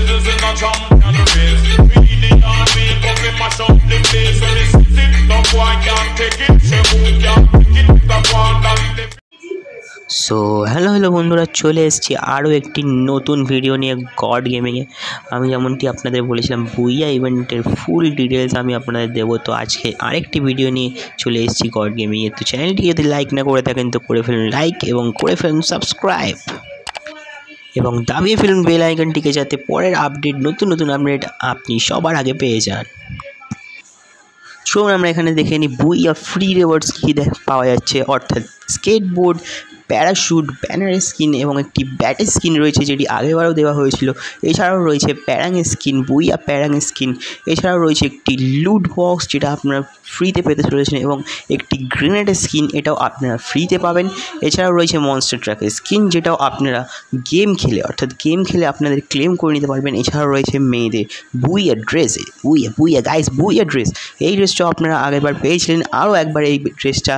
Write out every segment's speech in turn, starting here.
citizens in a champion race. We the army, but we mash up the place. When they sit it, no boy can't take it. She who can't take it, the one that they... so hello hello বন্ধুরা, চলে এসেছি আরও একটি নতুন video নিয়ে god গেমিংয়ে। আমি যেমনটি আপনাদের বলেছিলাম বুইয়া ইভেন্টের ফুল ডিটেলস আমি আপনাদের দেবো, তো আজকে আরেকটি ভিডিও নিয়ে চলে এসেছি গড গেমিংয়ে। তো চ্যানেলটি যদি লাইক না করে থাকেন তো করে ফেলুন লাইক এবং করে ফেলুন সাবস্ক্রাইব এবং দাবিয়ে ফেলুন বেল আইকনটিকে, যাতে পরের আপডেট নতুন আপডেট আপনি সবার আগে পেয়ে যান। চলুন আমরা এখানে দেখে নিই বুইয়া ফ্রি রিওয়ার্ডস কী পাওয়া যাচ্ছে, অর্থাৎ স্কেটবোর্ড, প্যারাশুট, ব্যানার স্কিন এবং একটি ব্যাটের স্কিন রয়েছে যেটি আগেবারও দেওয়া হয়েছিল। এছাড়াও রয়েছে প্যারাং স্কিন, বুইয়া প্যারাং স্কিন। এছাড়াও রয়েছে একটি লুট বক্স যেটা আপনারা ফ্রিতে পেতে চলেছেন এবং একটি গ্রেনেড স্কিন, এটাও আপনারা ফ্রিতে পাবেন। এছাড়াও রয়েছে মনস্টার ট্রাক স্কিন যেটাও আপনারা গেম খেলে আপনাদের ক্লেম করে নিতে পারবেন। এছাড়াও রয়েছে মেয়েদের booyah dress, booyah guys booyah dress. এই ড্রেসটাও আপনারা আগেরবার পেয়েছিলেন, আরও একবার এই ড্রেসটা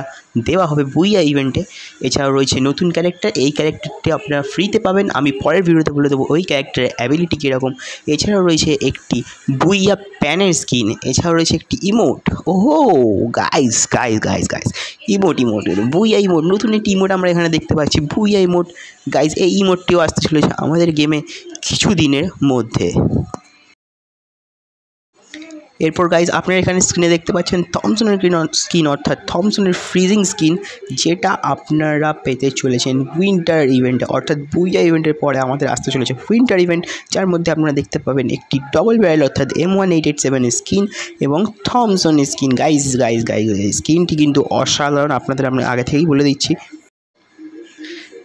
দেওয়া হবে বুইয়া ইভেন্টে। এছাড়াও রয়েছে নতুন ক্যারেক্টার, এই ক্যারেক্টারটি আপনারা ফ্রিতে পাবেন, আমি পরের ভিডিওতে বলে দেবো ওই ক্যারেক্টারের অ্যাবিলিটি কীরকম। এছাড়াও রয়েছে একটি বুইয়া প্যানের স্কিন, এছাড়াও রয়েছে একটি ইমোট। ওহো গাইজ ইমোট বুইয়া ইমোট, নতুন একটি ইমোট আমরা এখানে দেখতে পাচ্ছি বুইয়া ইমোট। গাইজ এই ইমোটটিও আসতে চলেছে আমাদের গেমে কিছু দিনের মধ্যে। এরপর গাইজ আপনারা এখানে স্ক্রিনে দেখতে পাচ্ছেন থমসনের স্কিন, অর্থাৎ থমসনের ফ্রিজিং স্কিন, যেটা আপনারা পেতে চলেছেন উইন্টার ইভেন্টে, অর্থাৎ বুইয়া ইভেন্টের পরে আমাদের আসতে চলেছে উইন্টার ইভেন্ট, যার মধ্যে আপনারা দেখতে পাবেন একটি ডবল ব্যারেল অর্থাৎ M1887 স্কিন এবং থমসন স্কিন। গাইজ স্কিনটি কিন্তু অসাধারণ, আপনাদের আমরা আগে থেকেই বলে দিচ্ছি।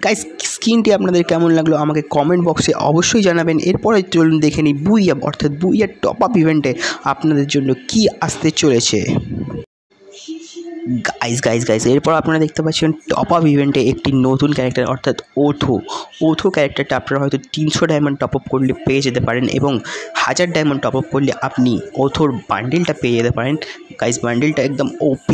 গাইজ স্কিনটি আপনাদের কেমন লাগলো আমাকে কমেন্ট বক্সে অবশ্যই জানাবেন। এরপরে চলুন দেখে নিই বুইয়া অর্থাৎ বুইয়া টপ আপ ইভেন্টে আপনাদের জন্য কি আসতে চলেছে। গাইজ এরপর আপনারা দেখতে পাচ্ছেন টপ আপ ইভেন্টে একটি নতুন ক্যারেক্টার অর্থাৎ ওথো ক্যারেক্টারটা আপনারা হয়তো 300 ডায়মন্ড টপ আপ করলে পেয়ে যেতে পারেন এবং 1000 ডায়মন্ড টপ আপ করলে আপনি ওথোর বান্ডেলটা পেয়ে যেতে পারেন। গাইজ বান্ডেলটা একদম OP।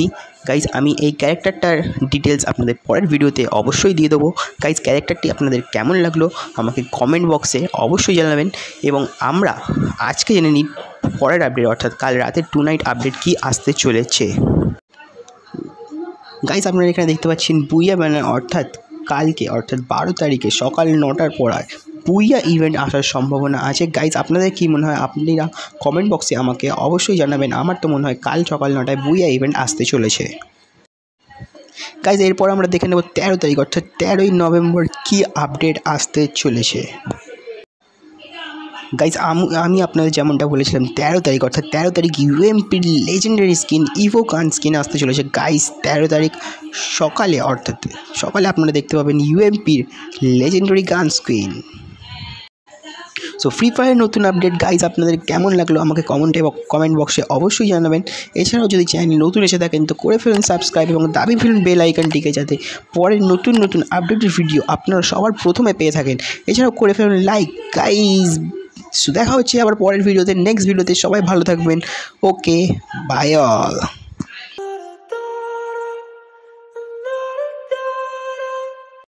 গাইজ আমি এই ক্যারেক্টারটার ডিটেলস আপনাদের পরের ভিডিওতে অবশ্যই দিয়ে দেবো। গাইজ ক্যারেক্টারটি আপনাদের কেমন লাগলো আমাকে কমেন্ট বক্সে অবশ্যই জানাবেন এবং আমরা আজকে জেনে নিই পরের আপডেট অর্থাৎ কাল রাতের টুনাইট আপডেট কি আসতে চলেছে। গাইজ আপনারা এখানে দেখতে পাচ্ছেন বুইয়া ব্যানার, অর্থাৎ কালকে অর্থাৎ 12 তারিখে সকাল 9টার পর বুইয়া ইভেন্ট আসার সম্ভাবনা আছে। গাইজ আপনাদের কী মনে হয় আপনারা কমেন্ট বক্সে আমাকে অবশ্যই জানাবেন। আমার তো মনে হয় কাল সকাল 9টায় বুইয়া ইভেন্ট আসতে চলেছে। গাইজ এরপর আমরা দেখে নেব 13 তারিখ অর্থাৎ 13ই নভেম্বর কী আপডেট আসতে চলেছে। গাইজ আমি আপনাদের যেমনটা বলেছিলাম 13 তারিখ অর্থাৎ 13 তারিখ UMP'র লেজেন্ডারি স্কিন ইভোকান স্কিন আসতে চলেছে। গাইজ 13 তারিখ সকালে অর্থাৎ সকালে আপনারা দেখতে পাবেন UMP'র legendary gun skin. So free ফায়ারের নতুন আপডেট গাইজ আপনাদের কেমন লাগলো আমাকে কমেন্ট বক্সে অবশ্যই জানাবেন। এছাড়াও যদি চ্যানেল নতুন এসে থাকেন তো করে ফেলুন সাবস্ক্রাইব এবং দাবি ফেলুন বেল আইকনটিকে, যাতে পরের নতুন আপডেটের ভিডিও আপনারা সবার প্রথমে পেয়ে থাকেন। এছাড়াও করে ফেলুন লাইক। গাইজ দেখা হচ্ছে আবার পরের ভিডিওতে, নেক্সট ভিডিওতে। সবাই ভালো থাকবেন। Okay, bye all.